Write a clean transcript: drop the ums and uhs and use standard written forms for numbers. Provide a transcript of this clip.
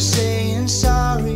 saying sorry.